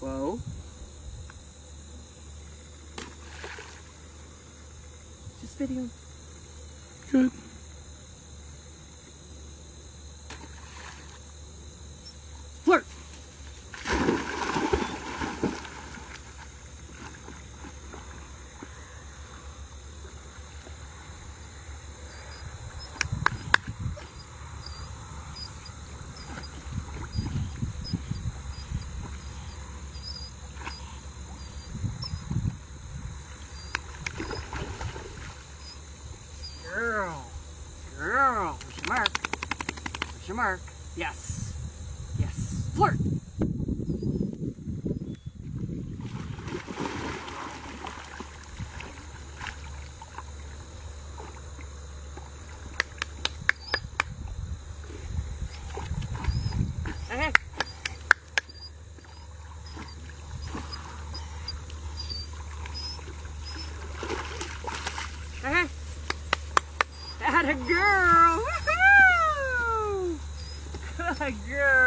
Whoa. Just video. Good. Flirt. Your mark. Yes. Yes. Flirt. Okay. Okay. That a girl. Good.